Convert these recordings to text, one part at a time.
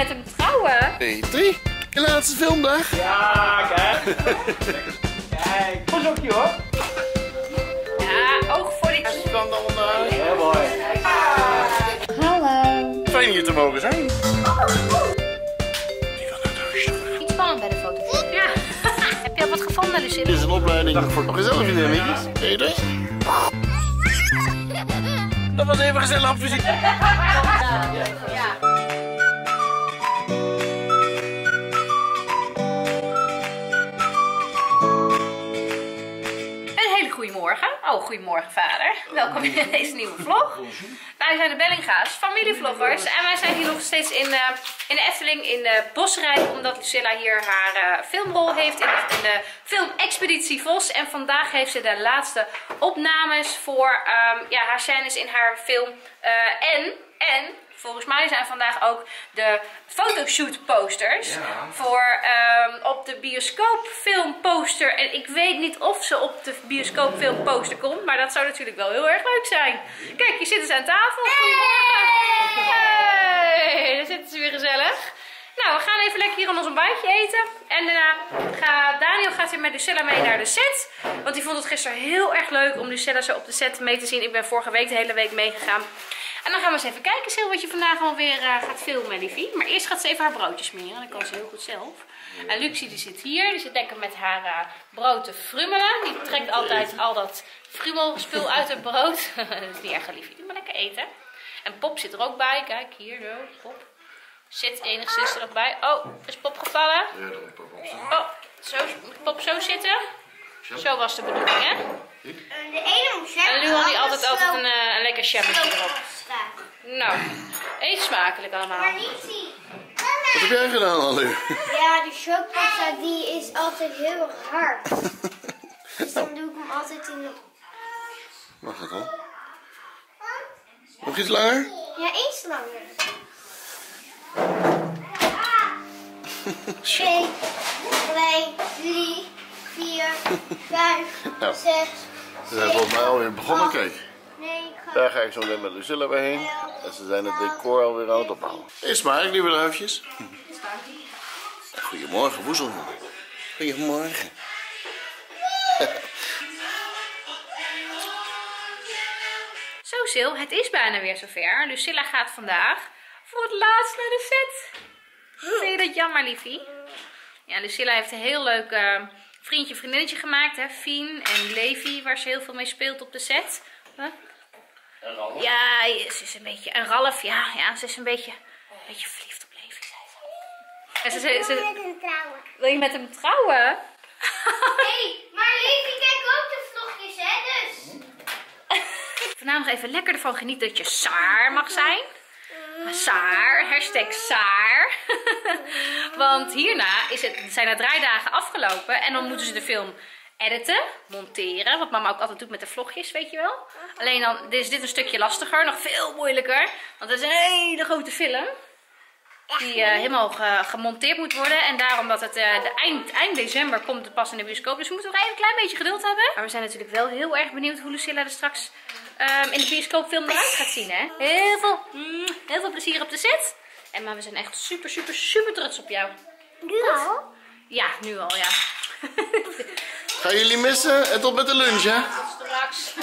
Met hem trouwen? 1, 2, 3. De laatste filmdag. Ja, kijk. Kijk. Goed zoekje hoor. Ja, oog voor die knie. Dan onderuit. Heel mooi. Hallo. Fijn hier te mogen zijn. Die wil naar huis. Iets spannend bij de foto. Ja. Heb je al wat gevonden, Lucille? Dit is een opleiding voor nog gezellig in de weekjes. Eet dus. Dat was even gezellig op visite. Ja. Oh, goedemorgen vader. Welkom in deze nieuwe vlog. Wij zijn de Bellinga's, familievloggers. En wij zijn hier nog steeds in de Efteling, in de Bosrijk. Omdat LUCiLLA hier haar filmrol heeft in de film Expeditie Vos. En vandaag heeft ze de laatste opnames voor haar scènes in haar film. Volgens mij zijn vandaag ook de fotoshoot posters voor op de bioscoopfilm poster. En ik weet niet of ze op de bioscoopfilm poster komt, maar dat zou natuurlijk wel heel erg leuk zijn. Kijk, hier zitten ze aan tafel. Goedemorgen. Hey, daar zitten ze weer gezellig. Nou, we gaan even lekker hier ons ontbijtje eten. En daarna gaat weer met LUCiLLA mee naar de set. Want die vond het gisteren heel erg leuk om LUCiLLA zo op de set mee te zien. Ik ben vorige week de hele week meegegaan. En dan gaan we eens even kijken, Sil, wat je vandaag alweer gaat filmen, liefie. Maar eerst gaat ze even haar broodjes smeren. Dat kan ze heel goed zelf. En Luxy die zit hier. Die zit lekker met haar brood te frummelen. Die trekt altijd al dat frummelspul uit het brood. Dat is niet erg, liefie. Doe maar lekker eten. En Pop zit er ook bij. Kijk, hier zo. Pop zit enigszins er nog bij. Oh, is Pop gevallen? Ja, dat moet Pop opstaan. Oh, zo, moet Pop zo zitten? Zo was de bedoeling, hè? De ene moet zijn. En Luan die altijd een lekker shampoo erop. Nou, eet smakelijk allemaal. Maar niet zien. Wat heb jij gedaan, Alu? Ja, de chocopasta die is altijd heel erg hard. Dus dan doe ik hem altijd in de... Mag ik al? Nog iets langer? Ja, eens langer. Ah. 2, 3, 4, 5, 6. We zijn volgens mij alweer begonnen, kijk. Daar ga ik zo meteen met LUCiLLA bij heen. En ze zijn het decor alweer aan het opbouwen. Is maar, ik lieve duifjes. Goedemorgen, Woezel. Goedemorgen. Zo, Sil, het is bijna weer zover. LUCiLLA gaat vandaag voor het laatst naar de set. Vind je dat jammer, liefie? Ja, LUCiLLA heeft een heel leuk vriendje, vriendinnetje gemaakt, hè? Fien en Levi, waar ze heel veel mee speelt op de set. Huh? En Ralf? Ja, ze is een beetje... En Ralf, ja, ze is een beetje verliefd op Levi, zei ze. En ze wil met hem trouwen. Wil je met hem trouwen? Hey, maar Levi kijkt ook de vlogjes, hè, dus. Vanavond even lekker ervan genieten dat je Saar mag zijn. Saar, hashtag Saar. Want hierna zijn de draaidagen afgelopen en dan moeten ze de film editen, monteren. Wat mama ook altijd doet met de vlogjes, weet je wel. Alleen dan is dit een stukje lastiger, nog veel moeilijker. Want het is een hele grote film. Die helemaal gemonteerd moet worden. En daarom dat het eind december komt het pas in de bioscoop. Dus we moeten nog even een klein beetje geduld hebben. Maar we zijn natuurlijk wel heel erg benieuwd hoe LUCiLLA er straks in de bioscoopfilm eruit gaat zien, hè? Heel veel plezier op de set. En maar we zijn echt super trots op jou. Nu al? Ja, nu al, ja. Gaan jullie missen? En tot met de lunch, hè? Tot straks.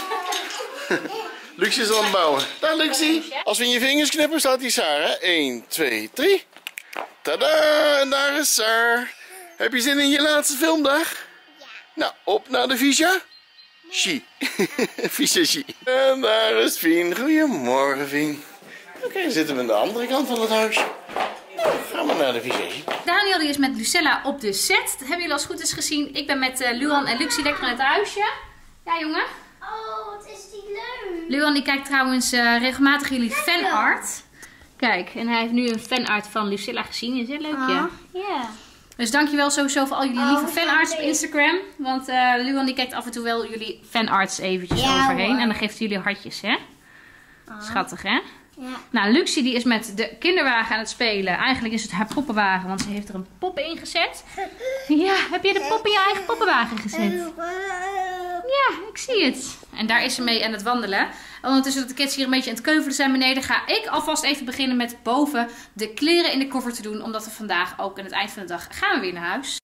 Luxy is aan het bouwen. Dag Luxy. Als we in je vingers knippen staat hier Saar, hè? 1, 2, 3. Tadaa, en daar is Saar. Heb je zin in je laatste filmdag? Ja. Nou, op naar de Visha. She. Visha She. En daar is Fien. Goedemorgen, Fien. Oké, dan zitten we aan de andere kant van het huis. Gaan we naar de visie. Daniel die is met LUCiLLA op de set. Dat hebben jullie als goed is gezien. Ik ben met Luan en Luxy lekker in het huisje. Ja, jongen. Oh, wat is die leuk. Luan die kijkt trouwens regelmatig jullie fanart. Kijk, en hij heeft nu een fanart van LUCiLLA gezien. Is heel leuk, ja? Ja. Dus dankjewel sowieso voor al jullie lieve fanarts op Instagram. Want Luan die kijkt af en toe wel jullie fanarts eventjes overheen. Hoor. En dan geeft hij jullie hartjes, hè? Oh. Schattig, hè? Ja. Nou, Luxy die is met de kinderwagen aan het spelen. Eigenlijk is het haar poppenwagen, want ze heeft er een pop in gezet. Ja, heb je de pop in je eigen poppenwagen gezet? Ja, ik zie het. En daar is ze mee aan het wandelen. Ondertussen dat de kids hier een beetje aan het keuvelen zijn beneden, ga ik alvast even beginnen met boven de kleren in de koffer te doen. Omdat we vandaag ook aan het eind van de dag gaan we weer naar huis.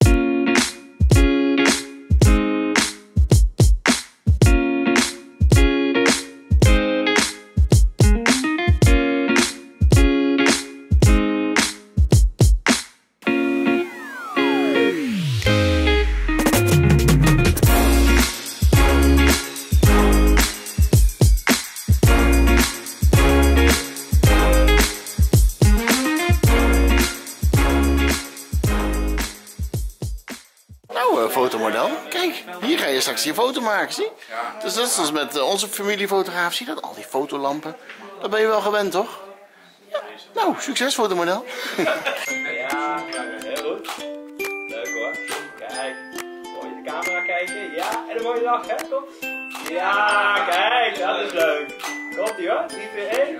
Fotomodel. Kijk, hier ga je straks je foto maken, zie? Dus dat is dus met onze familiefotograaf, zie dat? Al die fotolampen. Dat ben je wel gewend, toch? Ja. Nou, succes fotomodel. Ja, heel goed. Leuk hoor. Kijk, mooi in de camera kijken. Ja, en een mooie lach, hè? Kom. Ja, kijk, dat is leuk. Komt ie hoor, 3, 2, 1.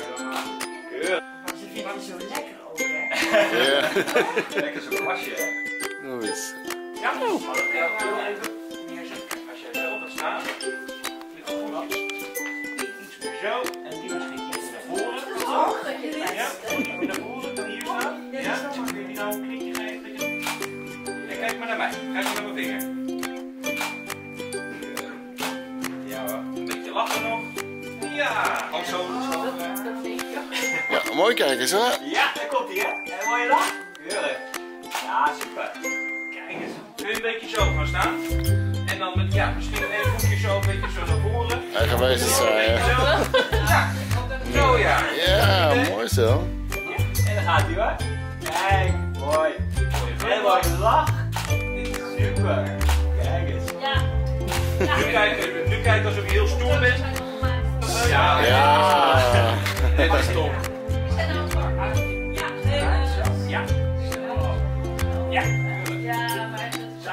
Keur. Maar ze vinden het zo lekker ook, hè? Ja. Lekker zo'n wasje, hè? Nou is. Ja, maar dat gaat heel even neerzetten. Als je erop gaat staan, klik op goed. Iets meer zo. En die misschien iets naar voren. Ja, je naar voren, dan hier staan. Ja, dan kun je die nou een knikje geven. En kijk maar naar mij. Kijk maar naar mijn vinger. Ja, een beetje lachen nog. Ja, hand zo. Ja, mooi kijkers hoor. Ja, daar komt hij hè. En mooie lach. Heerlijk. Ja, super. Kun je een beetje zo gaan staan? En dan met, ja, misschien een hoekje zo, een beetje zo naar voren. Eigenwijs is zo, ja. Zo, ja. Ja, mooi zo. Ja. En dan gaat hij hoor. Kijk, mooi. Heel mooi lach. Super. Kijk eens. Ja. Nu kijkt alsof je heel stoer bent. Ja. Ja. Nee, dat is top. Ja. Ja.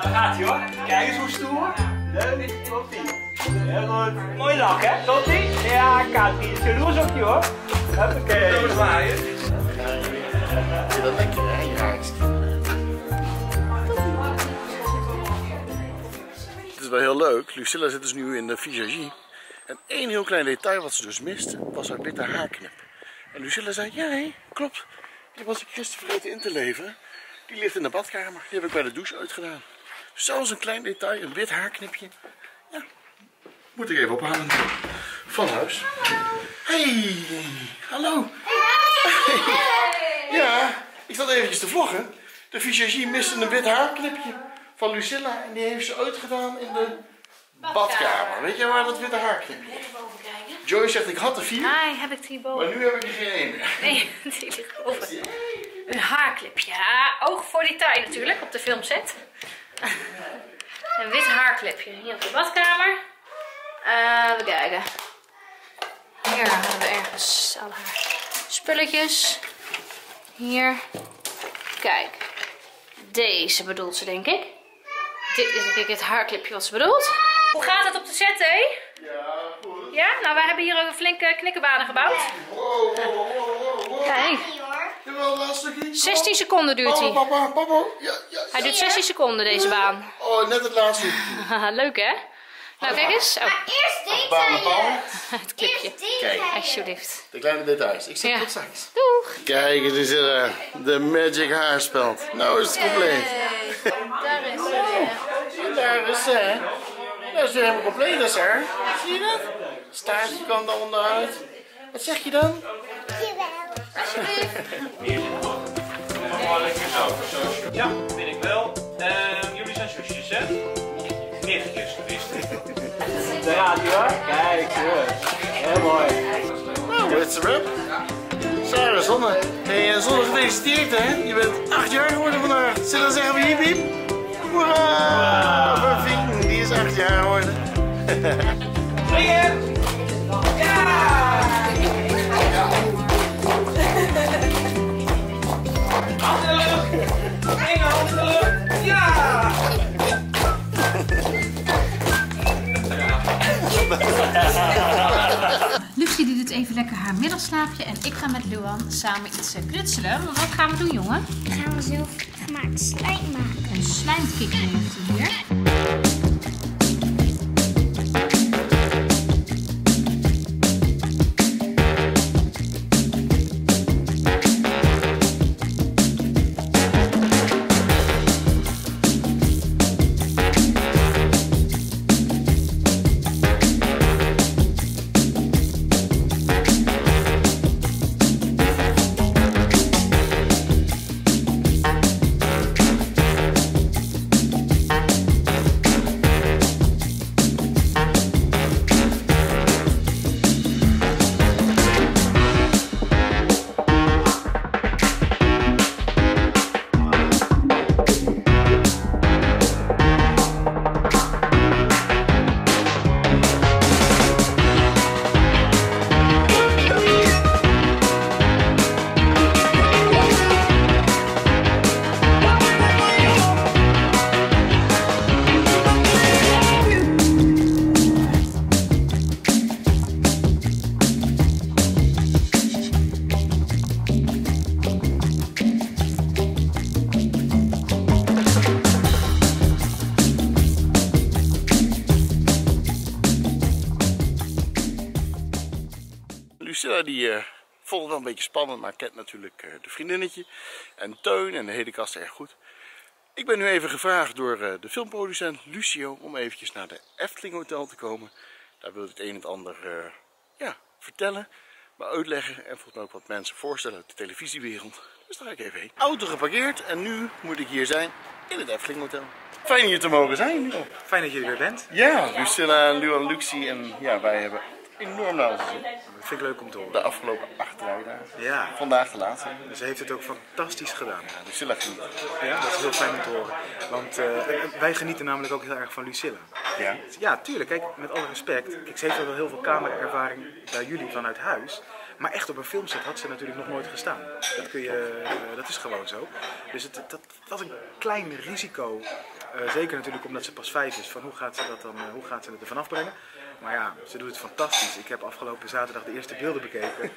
Daar gaat hij hoor. Kijk eens hoe stoer. Leuk, klopt ie. Heel goed. Mooi lach hè, klopt ie? Ja, Katie, het is jaloers op je hoor. Hoppakee. Zo zwaaien. Ja, dat denk je eigenlijk. Het is wel heel leuk. LUCiLLA zit dus nu in de visagie. En één heel klein detail wat ze dus mist, was haar witte haarknip. En LUCiLLA zei, ja hé, klopt. Die was ik gisteren vergeten in te leveren. Die ligt in de badkamer. Die heb ik bij de douche uitgedaan. Zelfs een klein detail, een wit haarknipje. Ja, moet ik even ophalen. Van huis. Hey, hallo. Hey. Ja, ik zat eventjes te vloggen. De visagie miste een wit haarknipje van LUCiLLA. En die heeft ze uitgedaan in de badkamer. Weet jij waar dat witte haarknipje is? Joy zegt ik had er 4. Nee, heb ik 3 boven. Maar nu heb ik er geen 1 meer. Nee, die ligt boven. Een haarklipje. Ja, oog voor detail natuurlijk op de filmset. Een wit haarklipje. Hier op de badkamer. Even kijken. Hier hebben we ergens al haar spulletjes. Hier. Kijk. Deze bedoelt ze denk ik. Dit is denk ik het haarklipje wat ze bedoelt. Hoe gaat het op de set, hé? Ja, goed. Ja? Nou, wij hebben hier ook een flinke knikkenbanen gebouwd. Wow, wow, wow, wow. Kijk. Jawel, laatste stukje. 16 seconden duurt hij. Papa, papa. Ja, ja, hij duurt 16 seconden deze baan. Oh, net het laatste. Leuk hè? Nou, kijk eens. Oh. Maar eerst detail. Het clipje. Kijk, alsjeblieft. De kleine details. Ik zeg tot straks. Doeg. Kijk, het is er. De magic haarspeld. Nou is het compleet. Daar is ze. Oh, daar is ze. Dat is weer helemaal compleet, dat is haar. Zie je dat? Staartje kan er onderuit. Wat zeg je dan? Alsjeblieft. Ja, vind ik wel. Jullie zijn zusjes, hè? Nichtjes, tenminste. Daar gaat hij hoor. Kijk, heel mooi. Nou, what's the rap? Sarah, Zonne. Hey, Zonne, gefeliciteerd hè. Je bent 8 jaar geworden vandaag. Zullen we zeggen, hiep hiep? Hoera! Perfect, die is 8 jaar geworden. Springen! Ja! Handen in de lucht! Enge handen in de lucht! Ja! Luxy die doet even lekker haar middagslaapje en ik ga met Luan samen iets knutselen. Wat gaan we doen, jongen? We gaan zelfgemaakt slijm maken. Een slijmkikker heeft hij hier. Nienke die vond het wel een beetje spannend, maar kent natuurlijk de vriendinnetje en Teun en de hele kast erg goed. Ik ben nu even gevraagd door de filmproducent Lucio om eventjes naar de Efteling Hotel te komen. Daar wil ik het een en het ander vertellen, maar uitleggen en volgens mij ook wat mensen voorstellen uit de televisiewereld. Dus daar ga ik even heen. Auto geparkeerd en nu moet ik hier zijn in het Efteling Hotel. Fijn hier te mogen zijn. Oh, fijn dat je er weer bent. Ja, LUCiLLA, Luan, Luxy en ja, wij hebben enorm naar ons gezien. Dat vind ik leuk om te horen. De afgelopen 8 rijdagen. Ja. Vandaag de laatste. Dus ze heeft het ook fantastisch gedaan. Ja, LUCiLLA geniet. Ja, dat is heel fijn om te horen. Want wij genieten namelijk ook heel erg van LUCiLLA. Ja? Ja, tuurlijk. Kijk, met alle respect. Kijk, ze heeft wel heel veel cameraervaring bij jullie vanuit huis. Maar echt op een filmset had ze natuurlijk nog nooit gestaan. Dat, dat is gewoon zo. Dus dat was een klein risico. Zeker natuurlijk omdat ze pas 5 is. Van hoe gaat ze dat dan, hoe gaat ze het ervan afbrengen? Maar ja, ze doet het fantastisch. Ik heb afgelopen zaterdag de eerste beelden bekeken.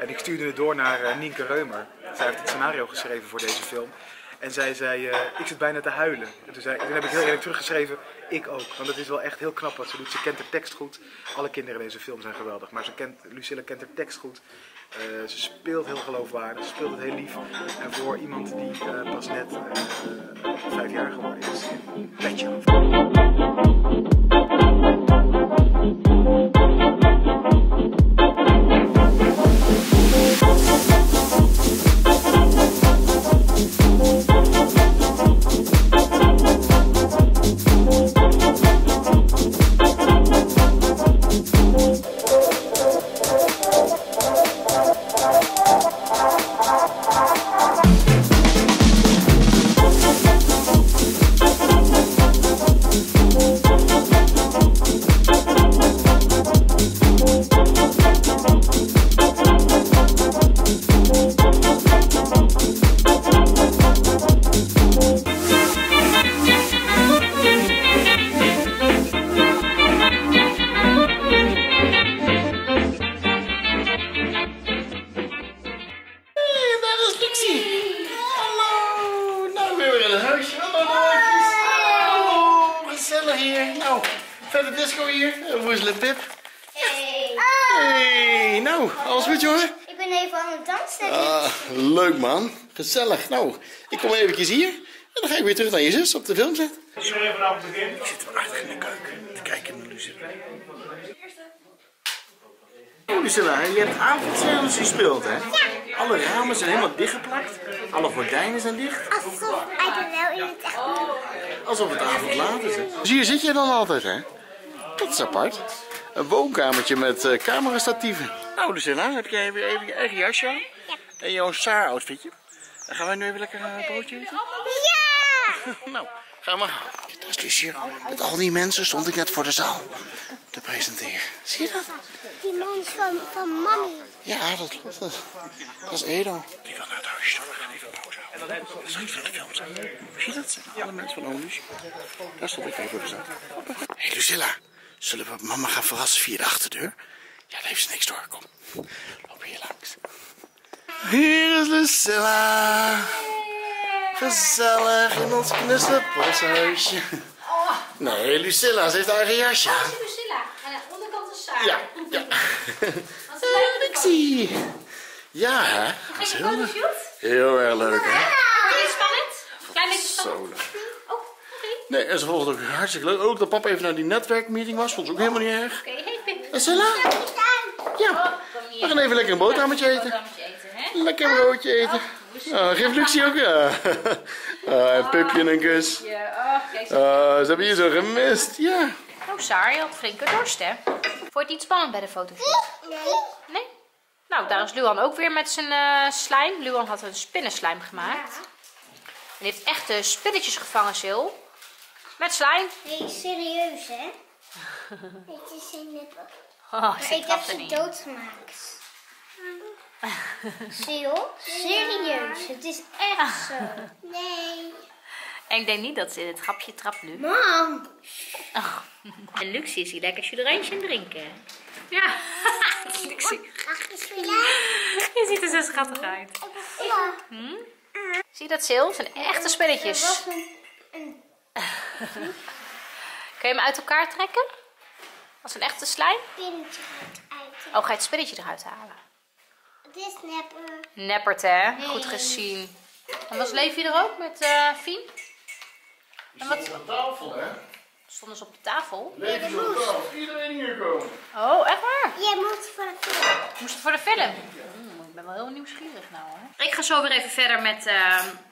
En ik stuurde het door naar Nienke Reumer. Zij heeft het scenario geschreven voor deze film. En zij zei, ik zit bijna te huilen. En toen heb ik heel eerlijk teruggeschreven, ik ook. Want het is wel echt heel knap wat ze doet. Ze kent de tekst goed. Alle kinderen in deze film zijn geweldig. Maar LUCiLLA kent de tekst goed. Ze speelt heel geloofwaardig. Ze speelt het heel lief. En voor iemand die pas net 5 jaar geworden is. Petje af. Vette disco hier, Woezel en Pip. Hey. Hey, nou, alles goed jongen? Ik ben even aan het dansen. Leuk man, gezellig. Nou, ik kom eventjes hier en dan ga ik weer terug naar je zus op de filmset. Iedereen vanavond erin? Ik zit prachtig in de keuken te kijken naar LUCiLLA. Oh LUCiLLA, je hebt avondseances gespeeld hè? Ja. Alle ramen zijn helemaal dichtgeplakt, alle gordijnen zijn dicht. Alsof in het echt alsof het avond laat is hè? Dus hier zit je dan altijd hè? Dat is apart. Een woonkamertje met camerastatieven. Nou LUCiLLA, heb jij weer even je eigen jasje aan? Ja. En jouw Saar-outfitje. Dan gaan wij nu even lekker een broodje eten? Ja! Nou, gaan we. Dat is LUCiLLA. Met al die mensen stond ik net voor de zaal te presenteren. Zie je dat? Die man van Mami. Ja, dat klopt. Dat is Edo. Die wil naar het huisje toe. We gaan even pauze houden. Dat is goed voor de film. Zie je dat? Alle mensen van Olusje. Daar stond ik even voor de zaal. Hé LUCiLLA. Zullen we mama gaan verrassen via de achterdeur? Ja, daar heeft ze niks door. Kom, loop hier langs. Hier is LUCiLLA. Gezellig in ons knusse boshuisje. Oh. Nee, LUCiLLA, ze heeft haar eigen jasje. Oh, dat is LUCiLLA. En aan de onderkant is Saar. Ja, ja. Wat leuk, Luxie. Ja, hè? Dat is heel leuk. Heel erg leuk, hè? Vind je spannend? Klein beetje spannend. Nee, en ze vond het ook hartstikke leuk. Ook dat papa even naar die netwerkmeeting was, vond ze ook helemaal niet erg. Oké, hey Pip. LUCiLLA? Ja, we gaan even lekker een boterhammetje eten. Lekker een broodje eten. Oh, geef Luxie ook. Een Pipje en een kus. Ze hebben je zo gemist, ja. Nou Saar, je had flinke dorst, hè? Vond je het niet spannend bij de fotoshoot? Nee? Nou, daar is Luan ook weer met zijn slijm. Luan had een spinnenslijm gemaakt. En heeft echt de spinnetjes gevangen, Sil. Met slijm. Nee, serieus hè? Het is zijn lippen. Oh, maar ik heb ze doodgemaakt. Zie je? Serieus, het is echt zo. Nee. En ik denk niet dat ze in het grapje trapt nu. Mam! Oh. En Luxie is hier lekker chudrijntje aan drinken. Ja, Luxie. Je ziet er zo schattig uit. Hm? Zie je dat, Sil? Het zijn echte spelletjes. Kun je hem uit elkaar trekken? Als een echte slijm? Spinnetje eruit. Oh, ga je het spinnetje eruit halen? Dit is neppert. Neppert, hè? Nee. Goed gezien. Anders leef je er ook met Fien? We stonden op tafel, hè? Stonden ze op de tafel? Leef je op tafel. Iedereen hier komen. Oh, echt waar? Jij moest voor de film. Moest voor de film? Ik ben wel heel nieuwsgierig nou, hè? Ik ga zo weer even verder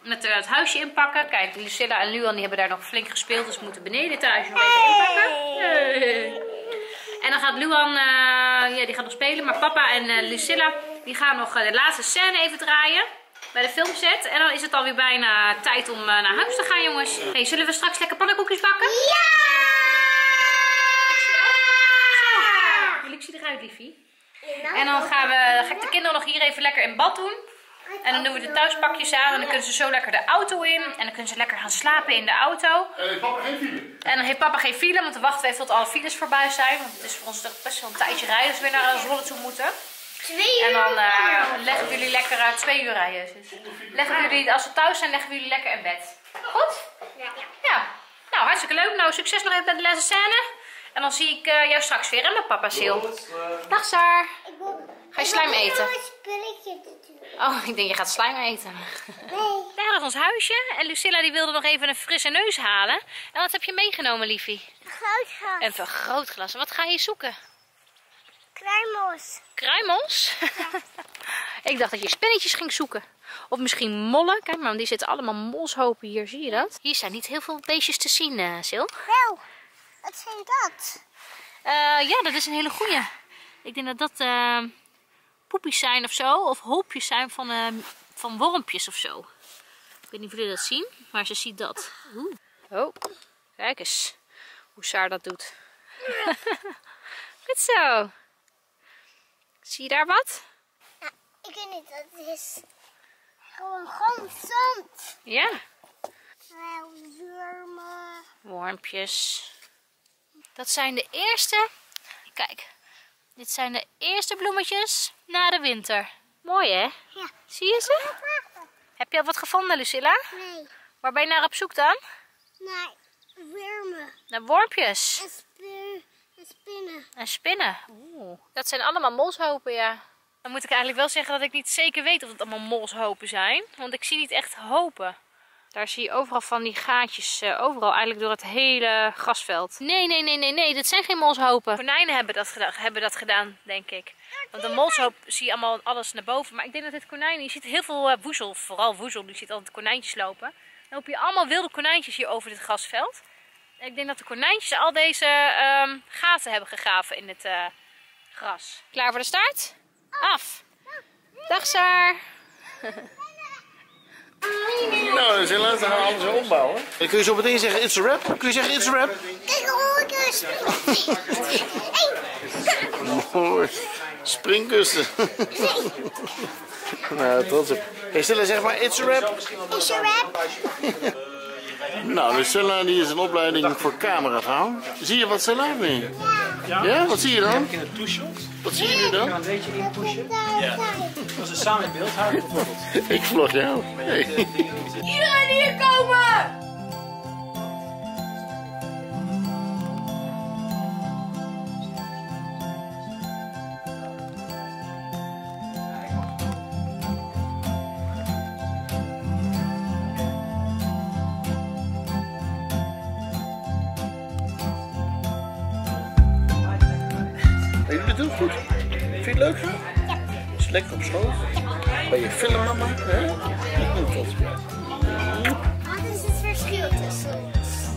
met het huisje inpakken. Kijk, LUCiLLA en Luan die hebben daar nog flink gespeeld. Dus we moeten beneden het huisje nog even inpakken. Hey. En dan gaat Luan, die gaat nog spelen. Maar papa en LUCiLLA die gaan nog de laatste scène even draaien. Bij de filmset. En dan is het alweer bijna tijd om naar huis te gaan, jongens. Hey, zullen we straks lekker pannenkoekjes bakken? Ja! Zo. Ik zie eruit, liefie. En dan ga ik de kinderen nog hier even lekker in bad doen. En dan doen we de thuispakjes aan. En dan kunnen ze zo lekker de auto in. En dan kunnen ze lekker gaan slapen in de auto. En heeft papa geen file? En dan heeft papa geen file. Want dan wachten we even tot alle files voorbij zijn. Want het is voor ons toch best wel een tijdje rijden. Dus we weer naar Zwolle toe moeten. 2 uur. En dan leggen jullie lekker 2 uur rijden. Dus leggen jullie, als we thuis zijn, leggen jullie lekker in bed. Goed? Ja. Nou, hartstikke leuk. Nou, succes nog even met de laatste scène. En dan zie ik jou straks weer, hè, met papa Sil. Dag, Saar. Ga je slijm eten? Oh, ik denk je gaat slijm eten. Nee. Daar is ons huisje. En LUCiLLA die wilde nog even een frisse neus halen. En wat heb je meegenomen, liefie? Een vergrootglas. Een vergrootglas. Wat ga je zoeken? Kruimels. Kruimels? Ja. Ik dacht dat je spinnetjes ging zoeken. Of misschien mollen. Kijk maar, die zitten allemaal molshopen hier. Zie je dat? Hier zijn niet heel veel beestjes te zien, Sil. Wel, wat zijn dat? Ja, dat is een hele goeie. Ik denk dat dat poepjes zijn of zo. Of hoopjes zijn van wormpjes of zo. Ik weet niet of jullie dat zien. Maar ze ziet dat. Oeh. Oh, kijk eens hoe Saar dat doet. Ja. Goed zo. Zie je daar wat? Nou, ik weet niet, dat is gewoon zand. Ja. Wormen. Wormpjes. Dat zijn de eerste. Kijk, dit zijn de eerste bloemetjes na de winter. Mooi, hè? Ja. Zie je ze? Heb je al wat gevonden, LUCiLLA? Nee. Waar ben je naar op zoek dan? Naar wormen. Naar wormpjes. En spinnen. En spinnen. Oeh. Dat zijn allemaal molshopen, ja. Dan moet ik eigenlijk wel zeggen dat ik niet zeker weet of het allemaal molshopen zijn. Want ik zie niet echt hopen. Daar zie je overal van die gaatjes. Overal eigenlijk door het hele grasveld. Nee. Dit zijn geen molshopen. Konijnen hebben dat gedaan, denk ik. Want een molshoop zie je allemaal alles naar boven. Maar ik denk dat dit konijnen... Je ziet heel veel woezel. Vooral woezel. Je ziet altijd konijntjes lopen. Dan loop je allemaal wilde konijntjes hier over dit grasveld. Ik denk dat de konijntjes al deze gaten hebben gegraven in het gras. Klaar voor de start? Af! Dag, Saar! Nou, LUCiLLA, dan gaan we alles weer ombouwen. Dan kun je zo meteen zeggen, it's a wrap? Kun je zeggen, it's a wrap? Kijk, hoe ik een springkussen. Mooi. Springkussen. Nou, trots op. Hey, LUCiLLA, zeg maar, it's a wrap. It's a wrap. Nou, dus LUCiLLA die is een opleiding voor camera gaan. Zie je wat ze laat nu? Ja. Ja, wat zie je dan? In het toeshot. Wat zie je nu dan? Ik kan een beetje in pushen. Ja. Als ze samen in beeld houden bijvoorbeeld. Ik vlog jou. Hey. Iedereen hier komen! Goed. Vind je het leuk? Ja. Is het lekker op school? Ja. Ben je filmmama? Hè? Tot. Wat is het verschil tussen ons?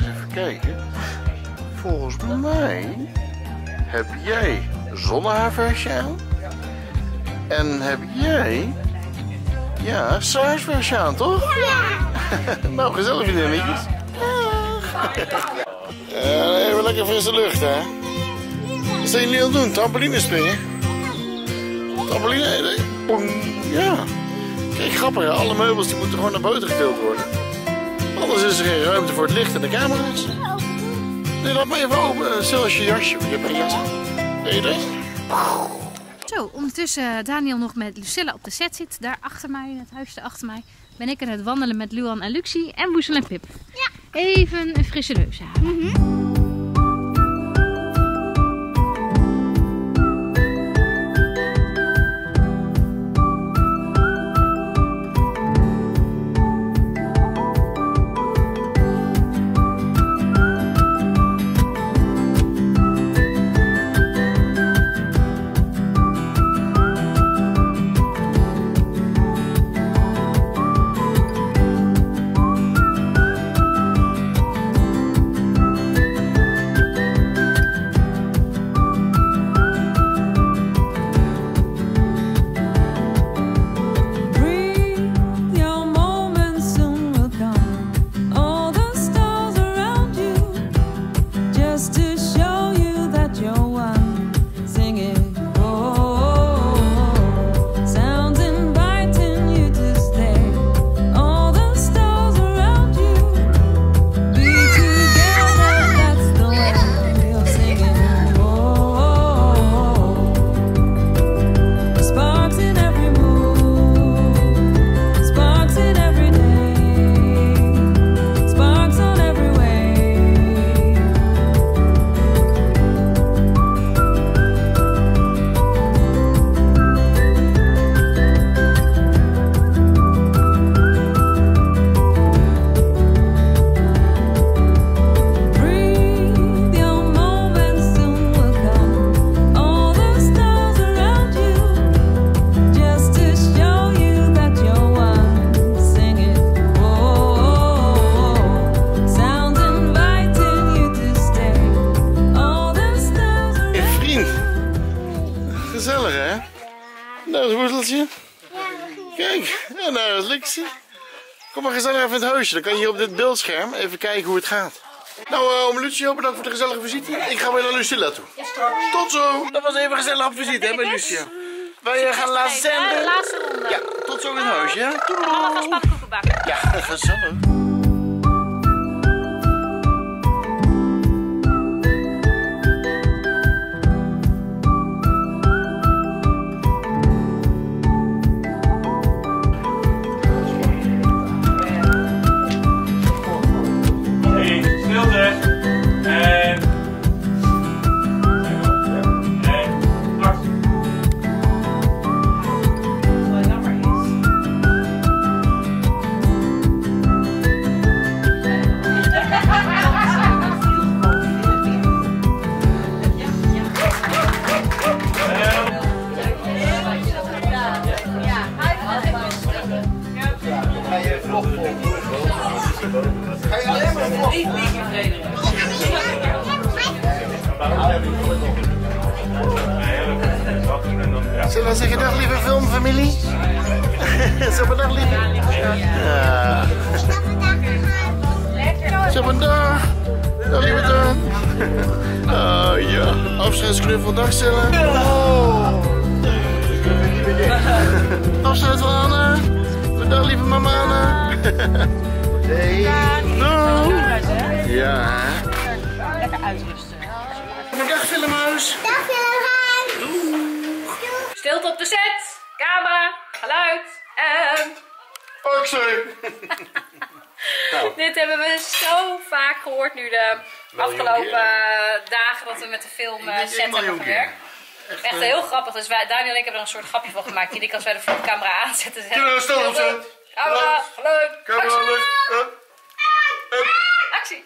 Even kijken. Volgens mij heb jij zonnehaarversje aan. En heb jij... Ja, Saarversje aan, toch? Ja! Nou, gezellig jullie dingetjes. Ja, even lekker frisse lucht, hè? Wat zijn jullie aan het doen? Trampoline springen? Trampoline? Ja. Kijk, grappig. Alle meubels die moeten gewoon naar buiten getild worden. Anders is er geen ruimte voor het licht en de camera's. Nee, laat maar even open. Zelfs je jasje. Je hebt een jas. Nee, dat? Zo, ondertussen Daniel nog met LUCiLLA op de set zit. Daar achter mij, in het huisje achter mij, ben ik aan het wandelen met Luan en Luxy en Woezel en Pip. Ja. Even een frisse neus halen. relaxie? Kom maar gezellig even in het huisje. Dan kan je hier op dit beeldscherm even kijken hoe het gaat. Nou, oom Lucie, heel bedankt voor de gezellige visite. Ik ga weer naar LUCiLLA toe. Tot zo! Dat was even gezellig op visite, hè, bij Lucie. Wij gaan laten zenden. De laatste ronde. Ja, tot zo in het huisje, hè. Doei! Allemaal gespakt koekenbakken. Ja, gezellig. Zullen we zeggen dag lieve filmfamilie? Zullen we dag lieve? Ja. Zullen we dag? Dag lieve Daan. Oh ja. Afscheidsknuffel, dag Silla. Afscheid van Anna. Dag lieve mama Anna. Hey. No. Ja. Lekker uitrusten. Dag filmhuis. Dag filmhuis. Stilte op de set, camera, geluid en... actie! Nou. Dit hebben we zo vaak gehoord nu de afgelopen dagen dat we met de film set hebben gewerkt. Echt heel grappig, dus wij, Daniel en ik hebben er een soort grapje van gemaakt. Die ik als wij de vlogcamera aanzetten zeggen... Stil op zet! Camera, geluid, actie!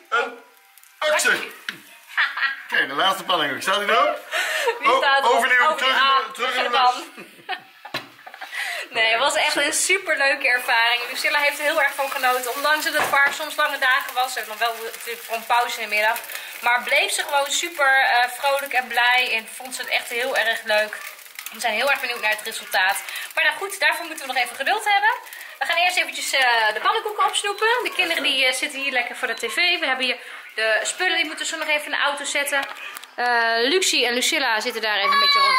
Actie! Oké, de laatste panning ook. Staat hij erop? Overnieuw, terug in de pan. Nee, het was echt een superleuke ervaring. LUCiLLA heeft er heel erg van genoten. Ondanks dat het park soms lange dagen was. Ze heeft nog wel natuurlijk voor een pauze in de middag. Maar bleef ze gewoon super vrolijk en blij. En vond ze het echt heel erg leuk. We zijn heel erg benieuwd naar het resultaat. Maar nou goed, daarvoor moeten we nog even geduld hebben. We gaan eerst eventjes de pannenkoeken opsnoepen. De kinderen die zitten hier lekker voor de tv. We hebben hier de spullen, die moeten ze nog even in de auto zetten. Luxie en LUCiLLA zitten daar even een beetje rond.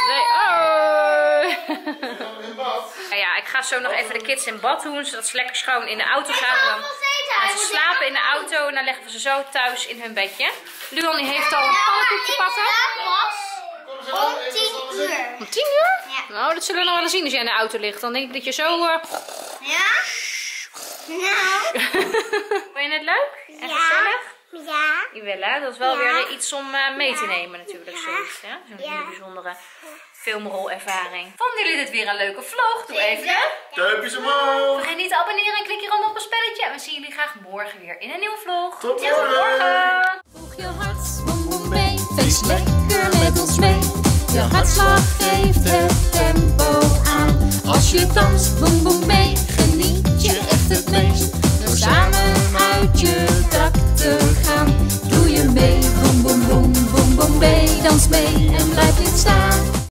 Ja, ik ga zo nog even de kids in bad doen, zodat ze lekker schoon in de auto gaan. Dan gaan ze slapen in de auto en dan leggen we ze zo thuis in hun bedje. Luan heeft al een pannenkoekje pakken. Om 10 uur. Om 10 uur? Ja. Nou, dat zullen we nog wel eens zien als jij in de auto ligt. Dan denk ik dat je zo... Ja? Nou. Vond je het leuk? En gezellig? Ja. Jawel, dat is wel weer iets om mee te nemen natuurlijk. Zo'n hele bijzondere filmrolervaring. Vonden jullie dit weer een leuke vlog? Doe even de duimpjes omhoog. Vergeet niet te abonneren en klik hieronder op een spelletje. En we zien jullie graag morgen weer in een nieuwe vlog. Tot morgen. Voeg je hartsbom mee. Feest lekker met ons mee. Je hartslag geeft het tempo aan. Als je danst, boem boem mee.